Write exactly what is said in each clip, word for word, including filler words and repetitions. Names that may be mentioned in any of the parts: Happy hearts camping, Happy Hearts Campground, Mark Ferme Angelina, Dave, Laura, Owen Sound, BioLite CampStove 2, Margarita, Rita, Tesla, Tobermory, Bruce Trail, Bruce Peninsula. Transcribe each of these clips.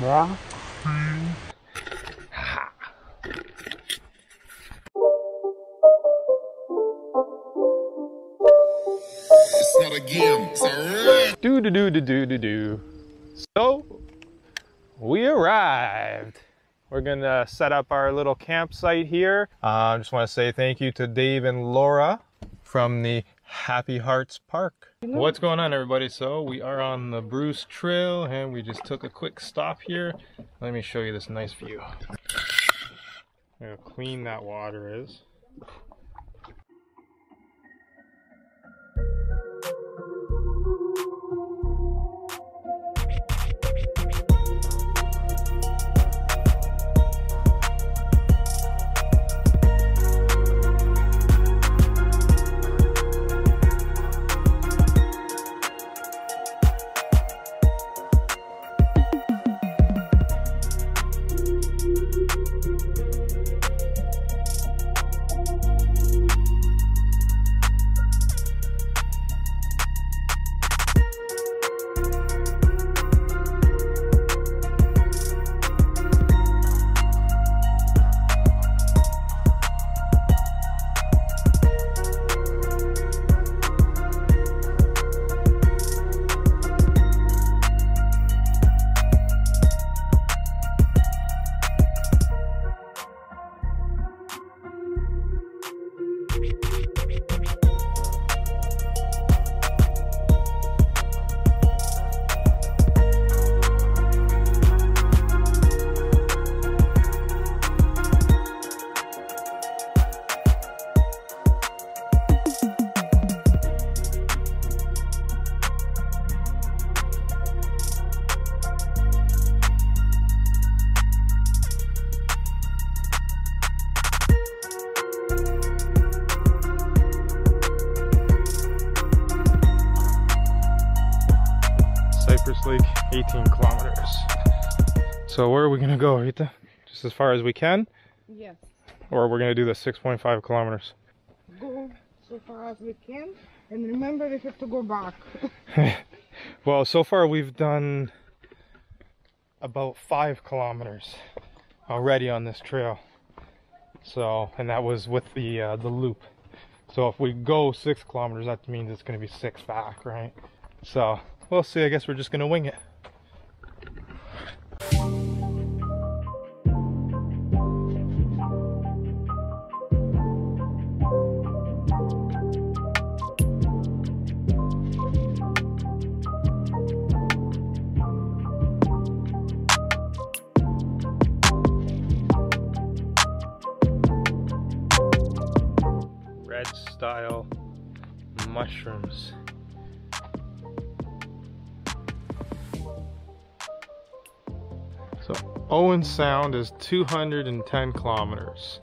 Mark Ferme. It's not a game, it's a do do do do do do do. So we arrived. We're gonna set up our little campsite here. I uh, just want to say thank you to Dave and Laura from the Happy Hearts Park. What's going on, everybody? So we are on the Bruce Trail and we just took a quick stop here. Let me show you this nice view. Look how clean that water is. eighteen kilometers. So where are we gonna go, Rita? Just as far as we can? Yes. Or we're gonna do the six point five kilometers? Go so far as we can, and remember we have to go back. Well, so far we've done about five kilometers already on this trail. So, and that was with the uh, the loop. So if we go six kilometers, that means it's gonna be six back, right? So we'll see. I guess we're just gonna wing it. Red style mushrooms. So Owen Sound is two hundred ten kilometers.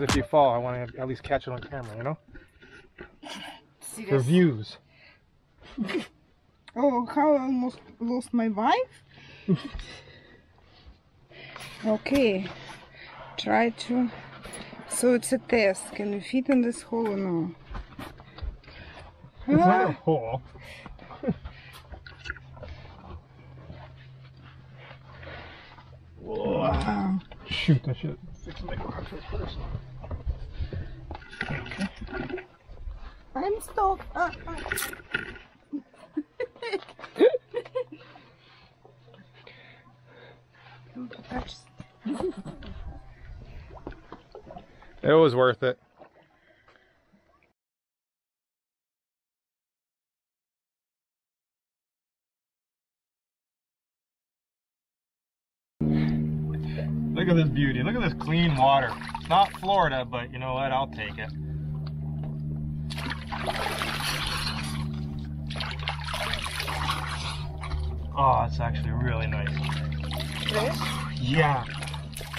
If you fall, I want to at least catch it on camera, you know? See this? For views. Oh, how I almost lost my wife? Okay. Try to... So it's a test. Can you fit in this hole or no? It's ah. not a hole. Whoa. Wow. Shoot, I should fix my glasses first. Okay. I'm stuck. Uh, uh. It was worth it. Look at this beauty. Look at this clean water. It's not Florida, but you know what? I'll take it. Oh, it's actually really nice. This? Yeah.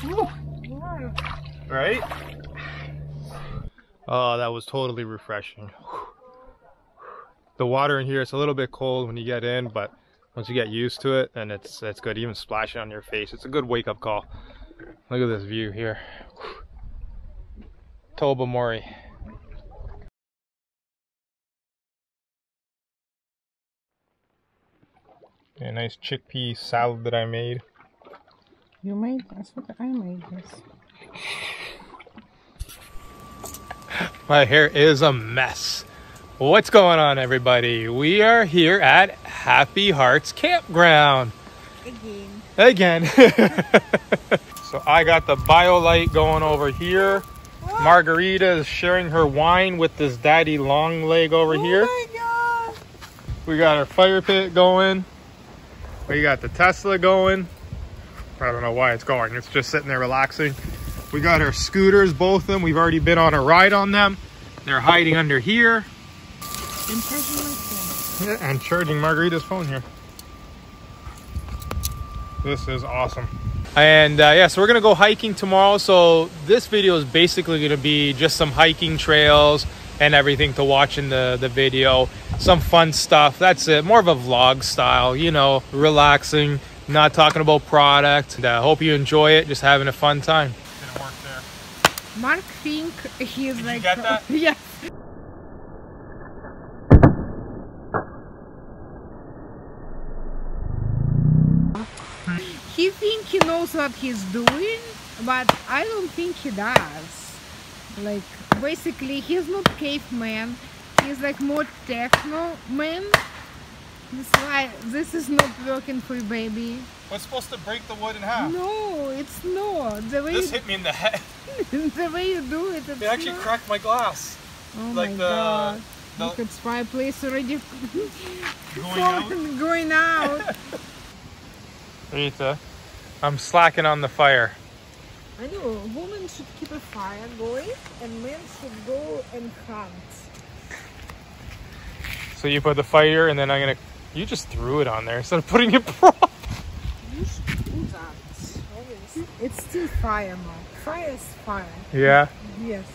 Woo. Right? Oh, that was totally refreshing. The water in here, it's a little bit cold when you get in, but once you get used to it, then it's, it's good. Even splashing on your face, it's a good wake-up call. Look at this view here. Tobermory. A nice chickpea salad that I made. You made this? Look, I made this. My hair is a mess. What's going on, everybody? We are here at Happy Hearts Campground. Again. Again. So I got the BioLite going over here. What? Margarita is sharing her wine with this daddy long leg over oh here. Oh my God. We got our fire pit going. We got the Tesla going. I don't know why it's going. It's just sitting there relaxing. We got our scooters, both of them. We've already been on a ride on them. They're hiding under here. And charging my phone. Yeah, and charging Margarita's phone here. This is awesome. And uh, yeah, so we're gonna go hiking tomorrow. So this video is basically gonna be just some hiking trails and everything to watch in the, the video. Some fun stuff, that's it. More of a vlog style, you know, relaxing, not talking about product. And I uh, hope you enjoy it, just having a fun time. Didn't work there. Mark think he's Did like- you get that? Yeah. He think he knows what he's doing, but I don't think he does. Like, basically, he's not caveman. He's like more techno man. That's why this is not working for you, baby. We're supposed to break the wood in half. No, it's not. The way this you... hit me in the head. The way you do it, it's It actually not... cracked my glass. Oh like my the... God. The... Look, it's fireplace already going out. Going out. Rita, I'm slacking on the fire. I know, women should keep a fire going and men should go and hunt. So you put the fire and then I'm going to... You just threw it on there instead of putting it prop. You should do that. Obviously. It's still fire, Mom. Fire is fire. Yeah? Yes.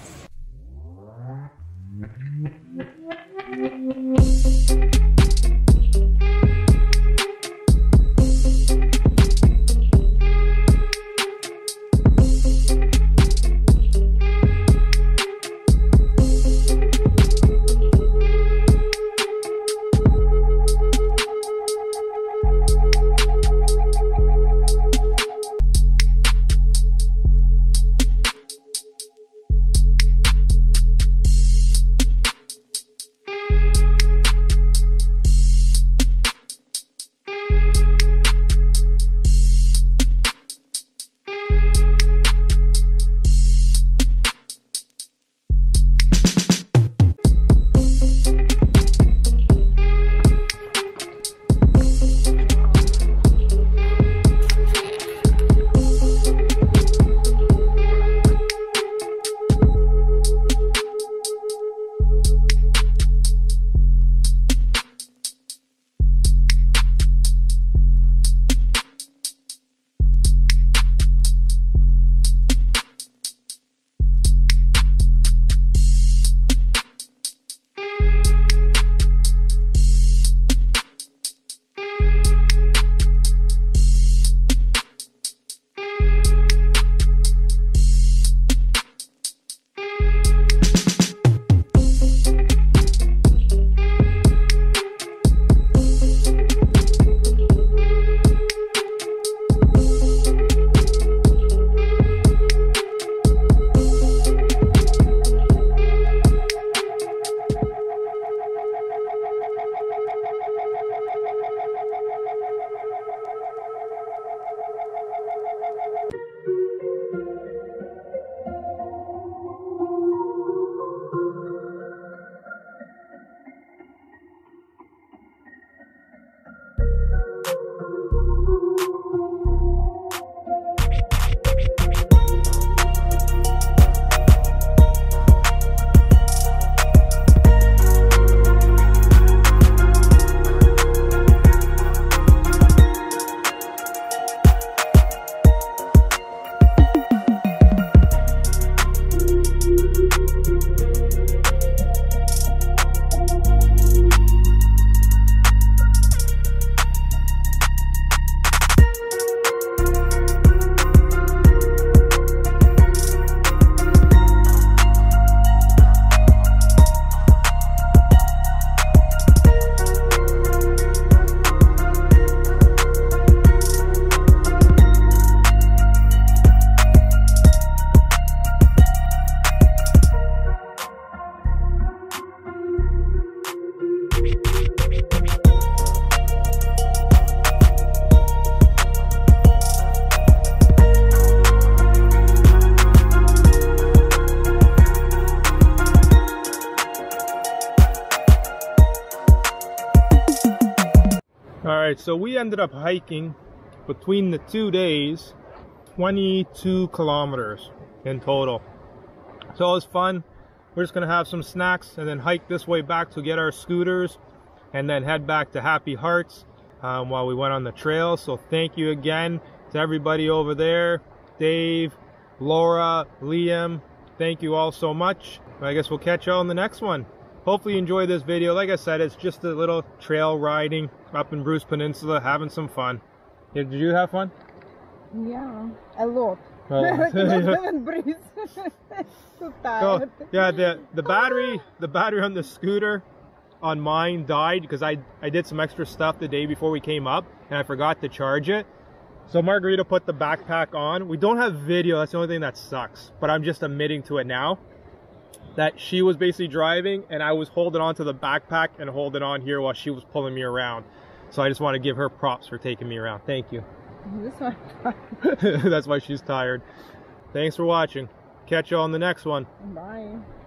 Alright, so we ended up hiking between the two days twenty-two kilometers in total. So it was fun. We're just going to have some snacks and then hike this way back to get our scooters and then head back to Happy Hearts um, while we went on the trail. So thank you again to everybody over there, Dave, Laura, Liam. Thank you all so much. I guess we'll catch y'all in the next one. Hopefully you enjoyed this video. Like I said, it's just a little trail riding up in Bruce Peninsula, having some fun. Did you have fun? Yeah, a lot. Oh. So tired. So, yeah, the the battery the battery on the scooter on mine died because I I did some extra stuff the day before we came up and I forgot to charge it. So Margarita put the backpack on. We don't have video. That's the only thing that sucks. But I'm just admitting to it now that she was basically driving and I was holding on to the backpack and holding on here while she was pulling me around. So I just want to give her props for taking me around. Thank you. This one. That's why she's tired. Thanks for watching. Catch y'all in the next one. Bye.